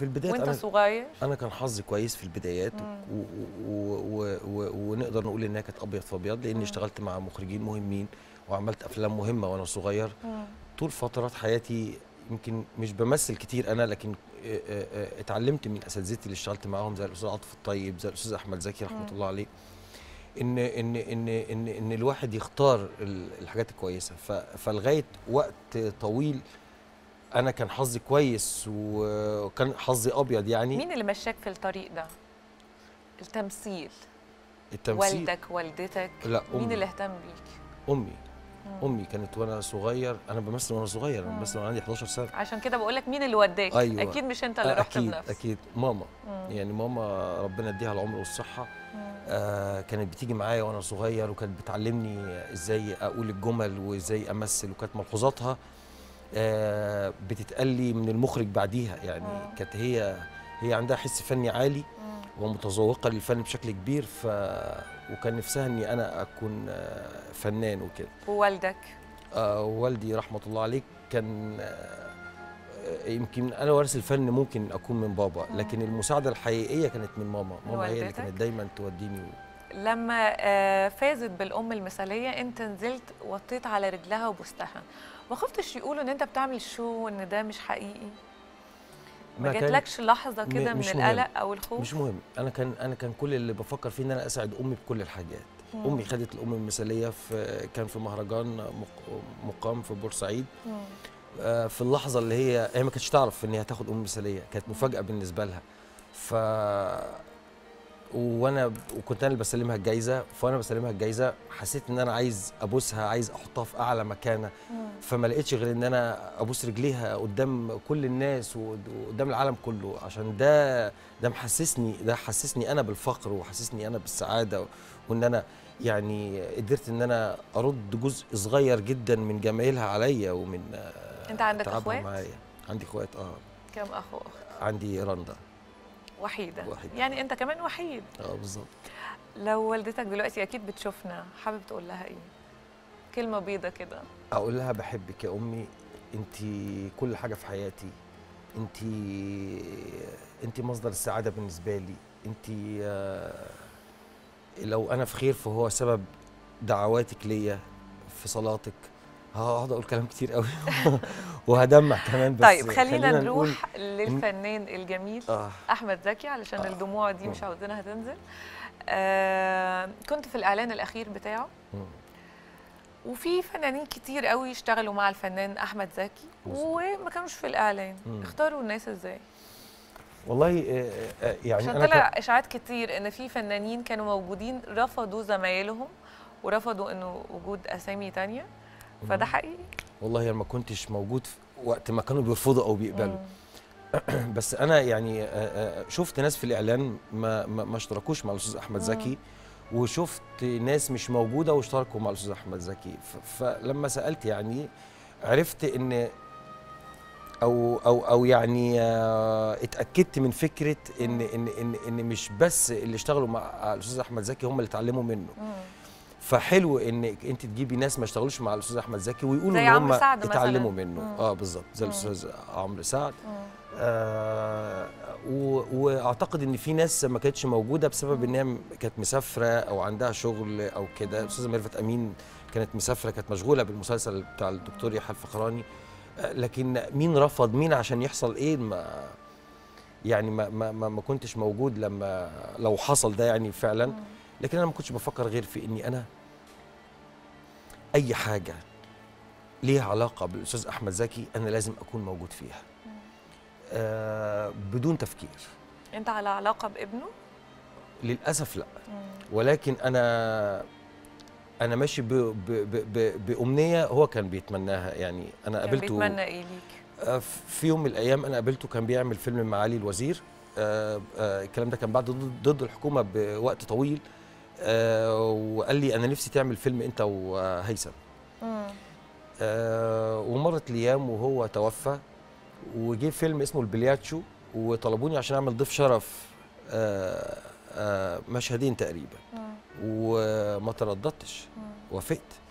في البداية وانت صغير؟ أنا كان حظي كويس في البدايات ونقدر نقول إنها كانت أبيض في أبيض، لأني اشتغلت مع مخرجين مهمين وعملت أفلام مهمة وأنا صغير. طول فترات حياتي يمكن مش بمثل كتير أنا، لكن اتعلمت من أساتذتي اللي اشتغلت معاهم زي الأستاذ عاطف الطيب، زي الأستاذ أحمد زكي رحمة الله عليه، إن إن إن إن إن الواحد يختار الحاجات الكويسة. فلغاية وقت طويل أنا كان حظي كويس وكان حظي أبيض يعني. مين اللي مشاك في الطريق ده؟ التمثيل. التمثيل والدك والدتك؟ لا، أمي. مين اللي اهتم بيك؟ أمي. أمي كانت وأنا صغير، أنا بمثل وأنا صغير، أنا بمثل وأنا عندي 11 سنة. عشان كده بقول لك مين اللي وداك؟ أيوة. أكيد مش أنت اللي رحت بنفسك. أكيد ماما. يعني ماما ربنا يديها العمر والصحة، كانت بتيجي معايا وأنا صغير وكانت بتعلمني إزاي أقول الجمل وإزاي أمثل، وكانت ملحوظاتها بتتقلي من المخرج بعديها يعني. كانت هي عندها حس فني عالي ومتذوقه للفن بشكل كبير، وكان نفسها اني انا اكون فنان وكده. ووالدك؟ والدي رحمه الله عليه كان يمكن انا وارث الفن ممكن اكون من بابا، لكن المساعده الحقيقيه كانت من ماما. ماما هي اللي كانت دايما توديني. لما فازت بالام المثاليه انت نزلت وطيت على رجلها وبوستها، ما خفتش يقولوا ان انت بتعمل شو وان ده مش حقيقي؟ ما جاتلكش لحظه كده من القلق او الخوف؟ مش مهم، انا كان كل اللي بفكر فيه ان انا اساعد امي بكل الحاجات. امي خدت الام المثاليه كان في مهرجان مقام في بورسعيد. في اللحظه اللي هي ما كانتش تعرف ان هي هتاخد ام مثاليه، كانت مفاجاه بالنسبه لها. وكنت انا اللي بسلمها الجايزه، فانا بسلمها الجايزه حسيت ان انا عايز ابوسها، عايز احطها في اعلى مكانه. فما لقيتش غير ان انا ابوس رجليها قدام كل الناس وقدام العالم كله، عشان ده حسسني انا بالفخر وحسسني انا بالسعاده، وان انا يعني قدرت ان انا ارد جزء صغير جدا من جمايلها عليا ومن انت عندك اخوات؟ عندي اخوات. كم اخ واخت؟ عندي رندا وحيدة. يعني انت كمان وحيد. بالظبط. لو والدتك دلوقتي اكيد بتشوفنا، حابب تقول لها ايه؟ كلمه بيضه كده. اقول لها بحبك يا امي، انت كل حاجه في حياتي، انت مصدر السعاده بالنسبه لي، انت لو انا في خير فهو سبب دعواتك ليا في صلاتك. هقعد اقول كلام كتير قوي وهدمع كمان، بس طيب خلينا نروح للفنان الجميل احمد زكي، علشان الدموع دي مش عاوزينها تنزل. كنت في الاعلان الاخير بتاعه، وفي فنانين كتير قوي اشتغلوا مع الفنان احمد زكي وما كانوش في الاعلان. اختاروا الناس ازاي؟ والله يعني عشان طلع اشاعات كتير ان في فنانين كانوا موجودين رفضوا زمايلهم ورفضوا انه وجود اسامي تانية، فده حقيقي؟ والله انا ما كنتش موجود في وقت ما كانوا بيرفضوا او بيقبلوا. بس انا يعني شفت ناس في الاعلان ما اشتركوش مع الاستاذ احمد زكي، وشفت ناس مش موجوده واشتركوا مع الاستاذ احمد زكي. فلما سالت يعني عرفت ان او يعني اتاكدت من فكره ان ان ان ان مش بس اللي اشتغلوا مع الاستاذ احمد زكي هم اللي اتعلموا منه. فحلو انك انت تجيبي ناس ما اشتغلوش مع الاستاذ احمد زكي ويقولوا ان هم اتعلموا منه. بالظبط، زي الاستاذ عمرو سعد. واعتقد ان في ناس ما كانتش موجوده بسبب ان هي كانت مسافره او عندها شغل او كده. الاستاذه ميرفت امين كانت مسافره، كانت مشغوله بالمسلسل بتاع الدكتور يحيى الفخراني. لكن مين رفض مين عشان يحصل ايه؟ ما كنتش موجود لو حصل ده يعني فعلا. لكن انا ما كنتش بفكر غير في اني انا اي حاجه ليها علاقه بالاستاذ احمد زكي انا لازم اكون موجود فيها بدون تفكير. انت على علاقه بابنه؟ للاسف لا. ولكن انا ماشي بامنيه هو كان بيتمناها يعني. انا قابلته كان بيتمنى ايه ليك؟ في يوم من الايام انا قابلته، كان بيعمل فيلم معالي الوزير. الكلام ده كان بعد ضد الحكومة بوقت طويل. وقال لي أنا نفسي تعمل فيلم أنت وهيثم. ومرت الأيام وهو توفى، وجي فيلم اسمه البلياتشو، وطلبوني عشان أعمل ضيف شرف مشهدين تقريبا. وما ترددتش، وافقت.